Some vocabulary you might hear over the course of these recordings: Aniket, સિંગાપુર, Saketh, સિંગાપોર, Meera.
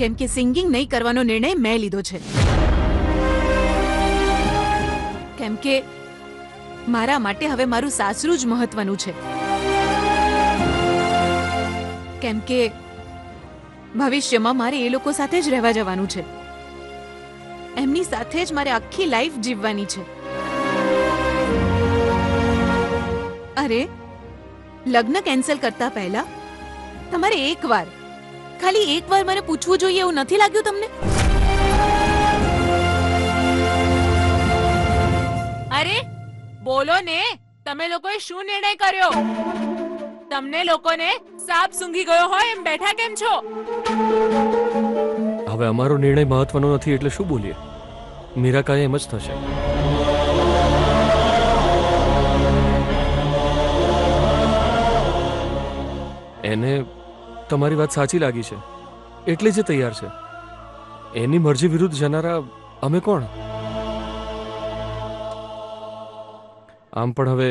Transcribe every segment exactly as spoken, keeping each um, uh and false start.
કેમ કે સિંગિંગ નહીં કરવાનો નિર્ણય મેં લીધો છે, કેમ કે મારા માટે હવે મારું સાસરું જ મહત્વનું છે, કેમ કે ભવિષ્યમાં મારે એ લોકો સાથે જ રહેવા જવાનું છે, એમની સાથે જ મારે આખી લાઈફ જીવવાની છે. અરે લગ્ન કેન્સલ કરતા પહેલા તમારે એકવાર ખાલી એકવાર મને પૂછવું જોઈએ એવું નથી લાગ્યું તમને? અરે બોલો ને, તમે લોકોએ શું નિર્ણય કર્યો? તમને લોકોને સાપ સૂંઘી ગયો હોય એમ બેઠા કેમ છો? હવે અમારો નિર્ણય મહત્વનો નથી એટલે શું બોલીએ? મીરા કહે એમ જ થશે. એને તમારી વાત સાચી લાગી છે એટલે જે તૈયાર છે. એની મરજી વિરુદ્ધ જનારા અમે કોણ? આમ પણ હવે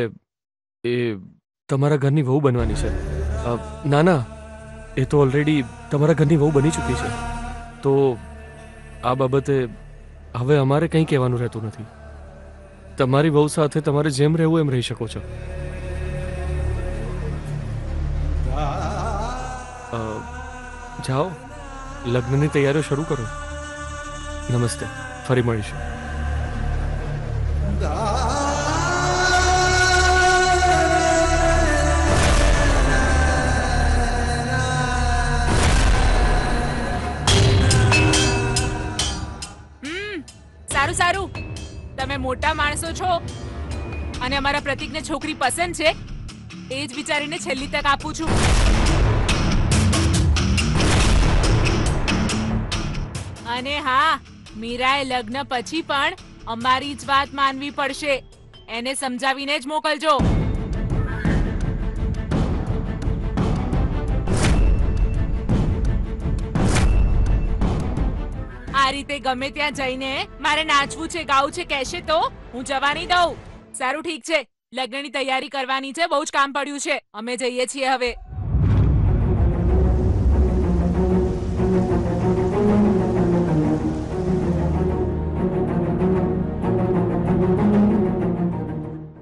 એ તમારા ઘરની વહુ બનવાની છે. ના ના, એ તો ઓલરેડી તમારા ઘરની વહુ બની ચૂકી છે, તો આ બાબતે હવે અમારે કંઈ કહેવાનું રહેતું નથી. તમારી વહુ સાથે તમારે જેમ રહેવું એમ રહી શકો છો. જાઓ, લગ્નની તૈયારીઓ શરૂ કરો. નમસ્તે, ફરી મળીશું. હમ, સારું સારું. તમે મોટા માણસો છો અને અમારા પ્રતિકને છોકરી પસંદ છે એ જ વિચારીને છેલ્લી તક આપું છું. અને હા, મીરાએ લગ્ન પછી પણ અમારી જ વાત માનવી પડશે. એને સમજાવીને જ મોકલજો. આ રીતે ગમે ત્યાં જઈને મારે નાચવું છે ગાવું છે કહેશે તો હું જવા નહીં દઉં. સારું, ઠીક છે, લગ્નની તૈયારી કરવાની છે, બહુ જ કામ પડ્યું છે, અમે જઈએ છીએ હવે.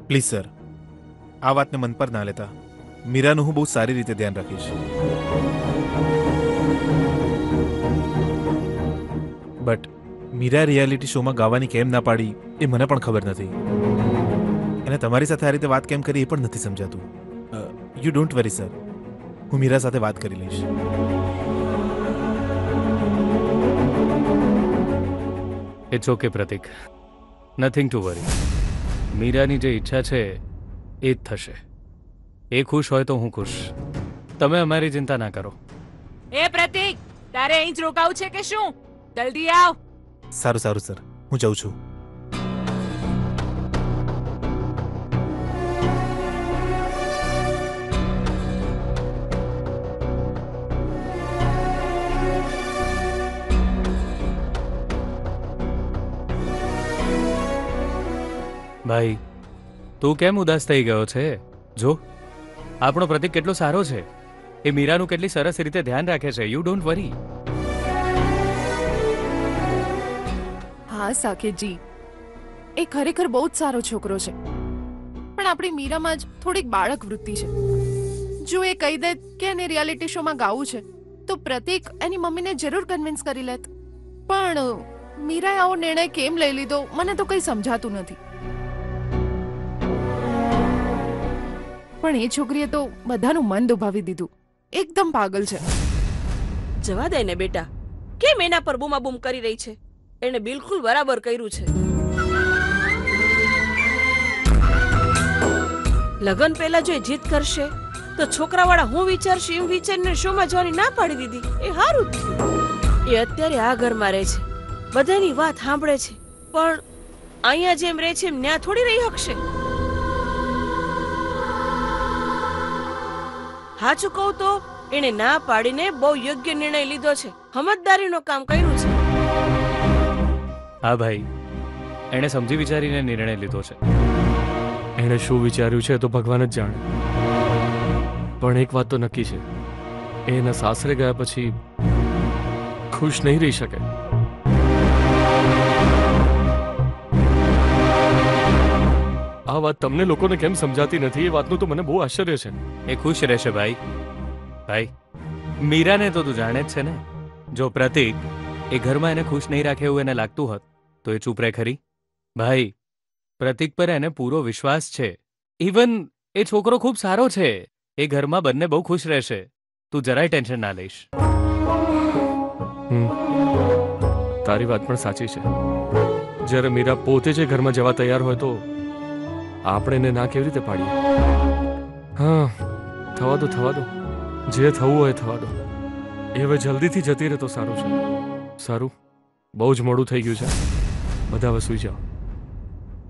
પ્લીઝ સર, આ વાતને મન પર ના લેતા. મીરાનું હું બહુ સારી રીતે ધ્યાન રાખીશ. બટ મીરા રિયાલિટી શોમાં ગાવાની કેમ ના પાડી એ મને પણ ખબર નથી, અને તમારી સાથે આ રીતે વાત કેમ કરી એ પણ નથી સમજાતું. યુ ડોન્ટ વરી સર, હું મીરા સાથે વાત કરી લઈશ. It's okay Pratik, nothing to worry. મીરાની જે ઈચ્છા છે એ જ થશે. એ ખુશ હોય તો હું ખુશ. તમે અમારી ચિંતા ના કરો. એ પ્રતિક, તારે અહીં જ રોકાવું છે કે શું? જલ્દી આવ. સારું સારું સર, હું જાઉં છું. ભાઈ, તું કેમ ઉદાસ થઈ ગયો છે? જો, આપણો પ્રતિક કેટલો સારો છે. એ મીરાનું કેટલી સરસ રીતે ધ્યાન રાખે છે. You don't worry. હા સાકેતજી, એ ખરેખર બહુ જ સારો છોકરો છે, પણ આપણી મીરામાં જ થોડીક બાળક વૃત્તિ છે. જો એ કહી દે કે એને રિયાલિટી શોમાં ગાવું છે તો પ્રતિક એની મમ્મીને જરૂર કન્વિન્સ કરી લેત, પણ મીરાએ આવો નિર્ણય કેમ લઈ લીધો મને તો કંઈ સમજાતું નથી. પણ એ છોકરીએ તો બધાનું મન દુભાવી દીધું. એકદમ પાગલ છે. જવા દે ને બેટા, કેમ એના પર બૂમા બૂમ કરી રહી છે? એને બિલકુલ બરાબર કર્યું છે. લગન પહેલા જો એ જીત કરશે તો છોકરાવાળા હું વિચારશે એમ વિચારીને શોમાં જવાની ના પાડી દીધી એ સારું થયું. એ અત્યારે આ ઘરમાં રહે છે, બધાની વાત સાંભળે છે, પણ અહીંયા જેમ રહે છે એમ ન્યા થોડી રહી શકશે. હાચું કહું તો એને ના પાડીને બહુ યોગ્ય નિર્ણય લીધો છે. સમજદારીનો કામ કર્યું છે. હા ભાઈ, એને સમજી વિચારીને નિર્ણય લીધો છે. એને શું વિચાર્યું છે તો ભગવાન જ જાણે, પણ એક વાત તો નક્કી છે, એના સાસરે ગયા પછી खुश नहीं रही सके। आ बात तमने लोगों ने केम समझाती नहीं, बात नु तो मने बहुत आश्चर्य है। ए खुश रहेशे भाई। भाई मीरा ने तो तू जाने ज छे ने, जो प्रतीक ए घर में एने खुश नहीं राखे एवुं एने लागतुं हत तो ए चूप रहे खरी। भाई प्रतीक पर एने पूरो विश्वास छे, इवन ए छोकरो खूब सारो छे, ए घर में बन्ने बहुत खुश रहेशे, तू जराय टेंशन ना लेश। तारी बात पण साची छे, जरे मीरा पोते जे घर में जवा तैयार होय तो आपणे ने ना केवी रीते पाडी। हाँ थवा दो थवा दो, जे थवुं होय थवा दो, एवे जल्दी थी जती रहे तो सारू छे। सारू बहु ज मोडुं थई गयुं छे, बधा हवे सुई जाओ।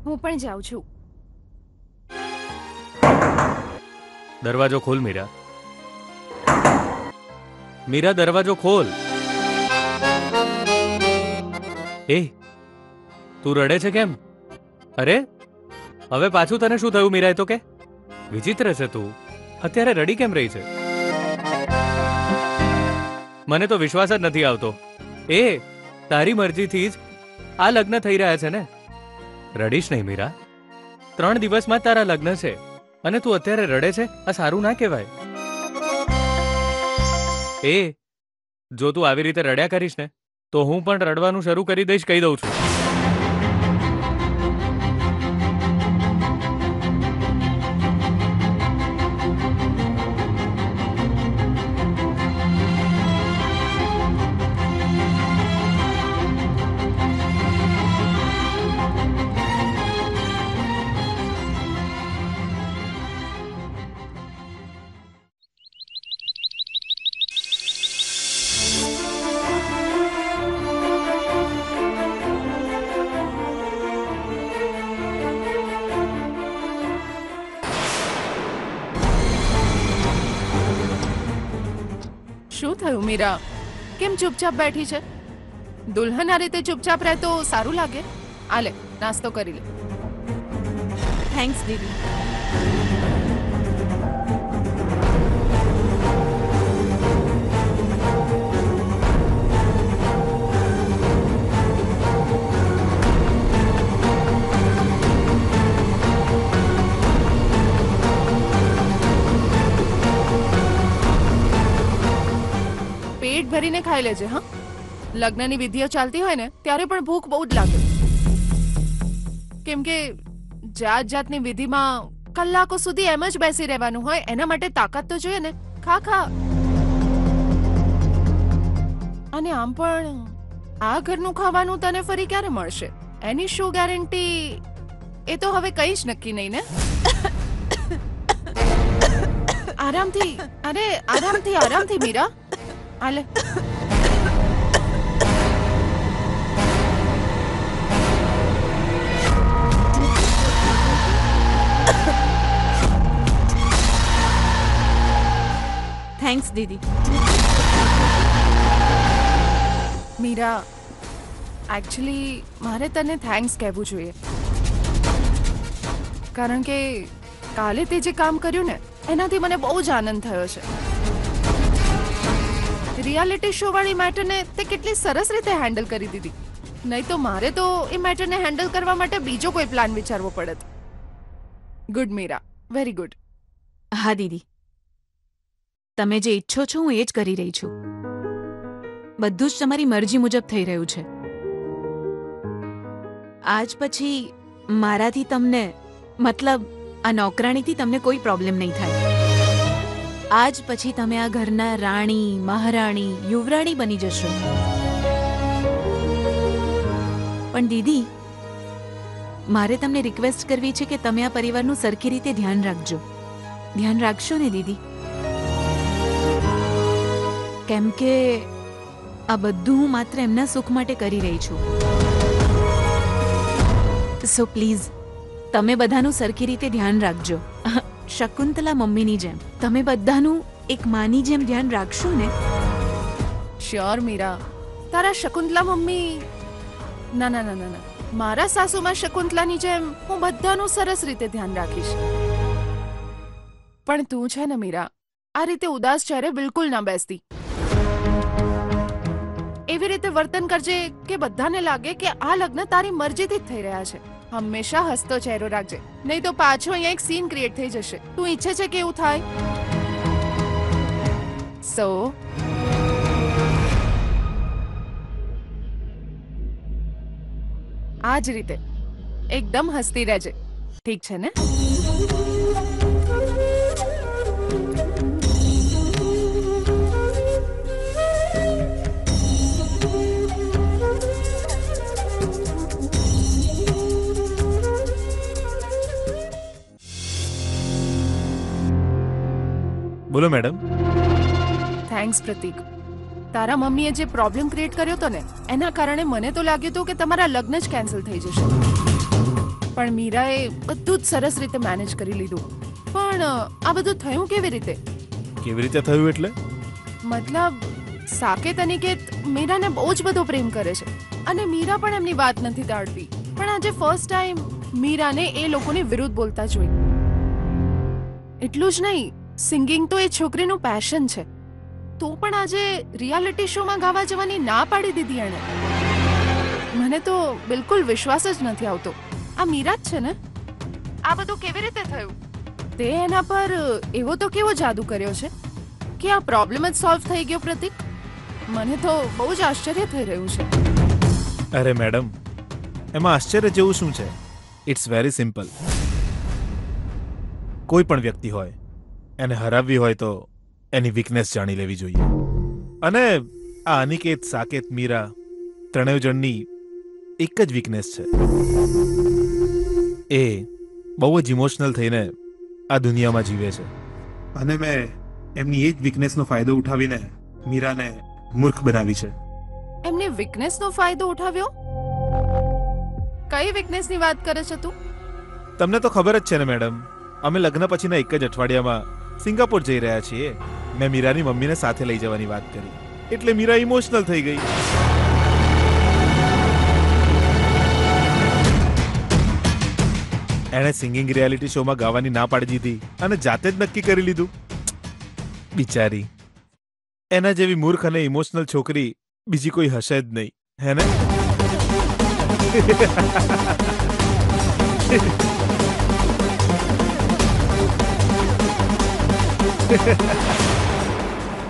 हूँ पण जाऊं छुं। दरवाजो खोल मीरा, मीरा दरवाजो खोल। ए तू रड़े छे केम? अरे हवे पाछुं तने शुं थयुं मीरा? ए तो के विचित्र छे तू, अत्यारे रड़ी केम रही छे? मने तो विश्वास ज नथी आवतो। ए तारी मरजी थी ज आ लग्न थई रह्या छे ने? रड़ीश नहीं मीरा, त्रण दिवस में तारा लग्न छे अने तू अत्यारे रड़े छे, आ सारू ना कहेवाय। ए जो तू आवी रीते रड्या करीश ने तो हूँ पण रडवानुं शुरू करी दईश, कही दऊं छुं। मीरा केम चुपचाप बैठी छे? दुल्हन आ रीते चुपचाप रहे तो सारू लागे। आले नास्तो करी ले। थैंक्स दीदी। पेट भरीने खाई लेजे। हाँ लग्ननी विधिओ चालती होय ने त्यारे पण भूख बहुत लागे, केम के जात जातनी विधिमां कलाको सुधी एम ज बेसी रहेवानुं होय, एना माटे ताकत तो जोईए ने। खा खा। अने आम पण आ घरनुं खावानुं तने फरी क्यारे मळशे एनी शू गेरंटी? ए तो हवे कई ज नक्की नहीं ने। आरामथी, अरे आरामथी आरामथी मीरा। आले। थैंक्स दीदी। मीरा एक्चुअली मारे तने थैंक्स कहेवू जोईए, कारण के काले ते जे काम कर्યું ને એનાથી મને બહુ જ આનંદ થયો છે। रियालिटी शो वाली मैटर ने ते कितली सरस रीते हैंडल करी दीदी, नहीं तो मारे तो ई मैटर ने हैंडल करवा माटे बीजो कोई प्लान विचारवो पड़त। Good Meera, very good. हाँ दीदी तमे जे इच्छो छो हूँ एज करी रही छू, बधुं ज तमारी मरजी मुजब थई रह्युं छे। आज पछी माराथी तमने मतलब आ नौकराणीथी तमने कोई प्रॉब्लम नहीं थाय। आज पछी तमे आ घरना राणी महाराणी युवराणी बनी जशो। पण दीदी मारे तमने रिक्वेस्ट करवी छे के तमे आ परिवारनु सरखी रीते ध्यान राखजो। ध्यान राखशो ने दीदी? केम के आ बधुं हूँ मात्र एमना सुख माटे करी रही छूं। सो प्लीज तमे बधानु सरखी रीते ध्यान राखजो। शकुंतला मम्मीनी जेम तमे बधानु एक मानी जेम ध्यान राखशो ने? श्योर मीरा, तारा शकुंतला मम्मी ना ना ना ना ना मारा सासु में शकुंतलानी जेम हूँ बधानु सरस रीते ध्यान राखीश। पण तू छे ने मीरा आ रीते उदास चेहरे बिल्कुल ना बेसती। ए એવી રીતે વર્તન કરજે કે બધાને લાગે કે આ લગ્ન તારી મરજીથી જ થઈ રહ્યા છે. હંમેશા હસતો ચહેરો રાખજે, નહીં તો પાછો અહીંયા એક સીન ક્રિએટ થઈ જશે. તું ઈચ્છે છે કે એવું થાય? સો આ જ રીતે એકદમ હસતી રહેજે, ઠીક છે ને? बोलो मैडम। थैंक्स प्रतीक, तारा मम्मीए जे प्रॉब्लम क्रिएट कर्यो तो ने एना कारणे मने तो लाग्यो तो के तमारा लग्न ज कैंसल थई जशे, पण मीराए बधुं ज सरस रीते मैनेज करी लीधुं। पण आ बधुं थयुं केवी रीते? केवी रीते थयुं एटले मतलब साकेत अने केत मीराने बहू ज बधो प्रेम करे छे अने मीरा पण एमनी वात नथी टाळती, पण आजे फर्स्ट टाइम मीराने ए लोकोनी विरुद्ध बोलता जोई। एटलुं ज नहीं, सिंगिंग तो ए छोकरीनो पैशन छे, तो पण आजे रियालिटी शो में गावा जवानी ना पाड़ी दीधी एने। मने तो बिल्कुल विश्वास ज नथी आवतो। आ मीरा ज छे ने? आ बधुं केवी रीते थयुं? ते एना पर एवो तो केवो जादू कर्यो छे के आ प्रॉब्लम ज सॉल्व थई गयो प्रतीक। मने तो बहु ज आश्चर्य थई रह्युं छे। अरे मैडम, एमां आश्चर्य जेवुं शुं छे? It's very simple. कोई पण व्यक्ति होय એને હરાવવી હોય તો એની વીકનેસ જાણી લેવી જોઈએ, અને આ અનિકેત, સાકેત, મીરા ત્રણેય જણની એક જ વીકનેસ છે, એ બહુ જ ઇમોશનલ થઈને આ દુનિયામાં જીવે છે, અને મેં એમની એ જ વીકનેસનો ફાયદો ઉઠાવીને મીરાને મૂર્ખ બનાવી છે. એમને વીકનેસનો ફાયદો ઉઠાવ્યો? કઈ વીકનેસની વાત કરે છે તું? તમને તો ખબર જ છે ને મેડમ, અમે લગ્ન પછીના એક જ અઠવાડિયામાં સિંગાપોર જઈ રહ્યા છીએ. મેં મીરાની મમ્મીને સાથે લઈ જવાની વાત કરી એટલે મીરા ઇમોશનલ થઈ ગઈ. એણે સિંગિંગ રિયાલિટી શોમાં ગાવાની ના પાડી દીધી અને જાતે જ નક્કી કરી લીધું. બિચારી, એના જેવી મૂર્ખ અને ઇમોશનલ છોકરી બીજી કોઈ હશે જ નહીં, હે ને?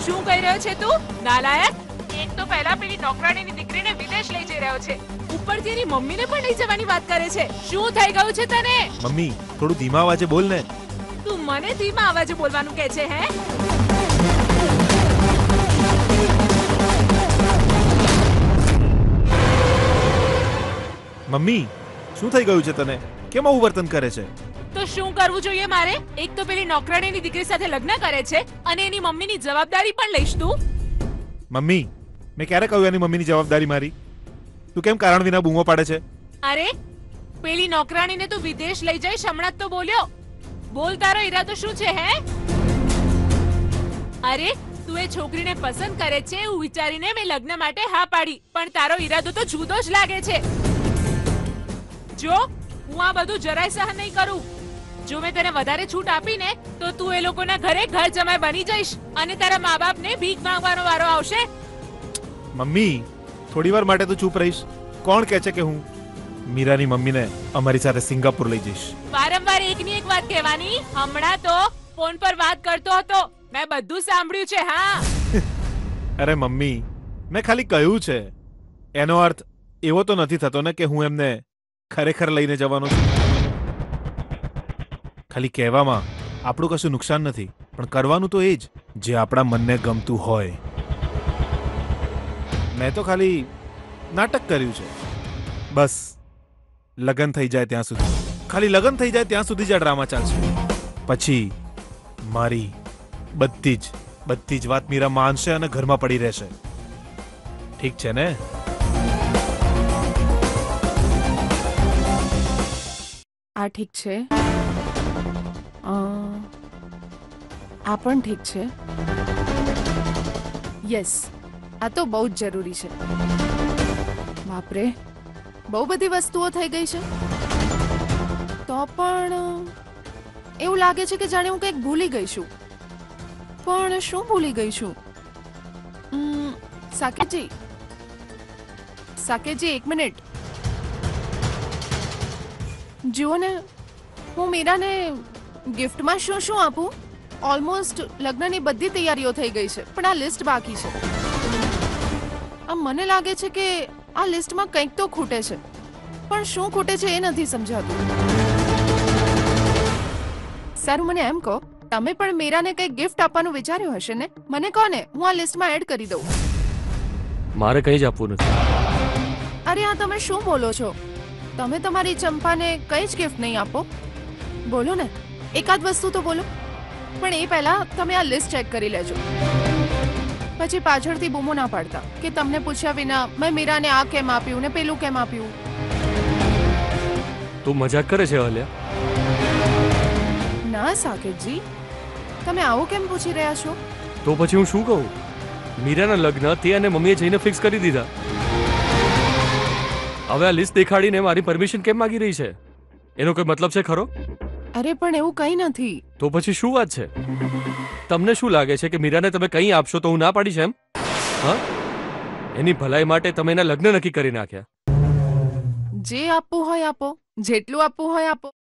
શું કહી રહ્યો છે તું, નાલાયક? એક તો પહેલા પેલી નોકરાણીની દીકરીને વિદેશ લઈ જઈ રહ્યો છે, ઉપરથી એની મમ્મીને પણ લઈ જવાની વાત કરે છે. શું થઈ ગયું છે તને? મમ્મી, થોડું ધીમા અવાજે બોલ ને. તું મને ધીમા અવાજે બોલવાનું કહે છે? હે, મમ્મી, શું થઈ ગયું છે તને? કેમ આવું વર્તન કરે છે? તો શું કરવું જોઈએ મારે? એક તો પેલી નોકરાણીની દીકરી સાથે લગ્ન કરે છે અને એની મમ્મીની જવાબદારી પણ લઈશ તું? મમ્મી, મેં ક્યારે કહ્યું એની મમ્મીની જવાબદારી મારી? તું કેમ કારણ વિના બૂમો પાડે છે? અરે પેલી નોકરાણીને તું વિદેશ લઈ જઈશ હમણાં જ તો બોલ્યો. બોલ, તારો ઈરાદો શું છે? હે, અરે તું એ છોકરીને પસંદ કરે છે એવું વિચારીને મેં લગ્ન માટે હા પાડી, પણ તારો ઈરાદો તો જુદો જ લાગે છે. જો હું આ બધું જરાય સહન નહીં કરું. જો મેં તને વધારે છૂટ આપીને તો તું એ લોકોના ઘરે ઘર જમાઈ બની જઈશ અને તારા મા-બાપને ભીખ માંગવાનો વારો આવશે. મમ્મી, થોડીવાર માટે તો ચૂપ રહીશ. કોણ કહે છે કે હું મીરાની મમ્મીને અમારી સાથે સિંગાપુર લઈ જઈશ? વારંવાર એકની એક વાત કહેવાની. હમણાં તો ફોન પર વાત કરતો હતો, મેં બધું સાંભળ્યું છે. હા. અરે મમ્મી, મેં ખાલી કહ્યું છે, એનો અર્થ એવો તો નથી થતો ને કે હું એમને ખરેખર લઈને જવાનો છું. ખાલી કહેવામાં આપણું કશું નુકસાન નથી, પણ કરવાનું તો એ જ જે આપણા મનને ગમતું હોય. મેં તો ખાલી નાટક કર્યું છે, બસ. લગ્ન થઈ જાય ત્યાં સુધી, ખાલી લગ્ન થઈ જાય ત્યાં સુધી જ આ ડ્રામા ચાલશે. પછી મારી બધી જ બધી જ વાત મીરા માનશે અને ઘરમાં પડી રહેશે. ઠીક છે ને? આ ઠીક છે? આ પણ ઠીક છે? યસ, આ તો બહુ જ જરૂરી છે. બાપરે, બહુ બધી વસ્તુઓ થઈ ગઈ છે. તો પણ એવું લાગે છે કે જાણે હું કંઈક ભૂલી ગઈ છું. પણ શું ભૂલી ગઈ છું? સાકેતજી, साकेत जी एक मिनिट जुओ ने हूँ मीरा ने गिफ्ट में शू शू आपू ऑलमोस्ट लग्न की बधी तैयारीओ थी गई है पर आ लिस्ट बाकी है। आ मने लगे छे के आ लिस्ट में कंईक तो खूटे छे पण शुं खूटे छे ए नथी समजातुं। सारूं मने एम कहो तमे पण मेरा ने कई गिफ्ट आपवानुं विचार्युं हशे ने मने कहो ने हूँ आ लिस्ट में एड करी दऊं। मारे कई ज आपवुं नथी। अरे आ तमे शुं बोलो छो तमे तमारी चंपा ने कई ज गिफ्ट नहीं आपो। बोलो ने एकाद वस्तु तो बोलो पण ए पहेला तमे आ लिस्ट चेक करी लेजो पछी पाछळथी बूमो ना पाडता के तमने पूछ्या विना मैं मीरा ने आ केम आप्युं ने पेलुं केम आप्युं। तू मजाक करे छे आल्या? ना साकेत जी तमे आवो केम पूछी रह्या छो? तो पछी हुं शुं कहूं? मीरा ना लग्न ते अने मम्मीए जईने फिक्स करी दीधा। हवे आ लिस्ट देखाडीने मारी परमिशन केम मांगी रही छे? एनो कोई मतलब छे खरो? अरे पण एवुं कई नथी। तो पछी शुं वात छे? तमने शुं लागे छे के मीरा ने तमे कई आपशो तो हुं ना पाडीश एम? हां? एनी भलाई माटे तमे एना लग्न नक्की करी नाख्या। जे आपवुं होय आपो, जेटलुं आपवुं होय आपो।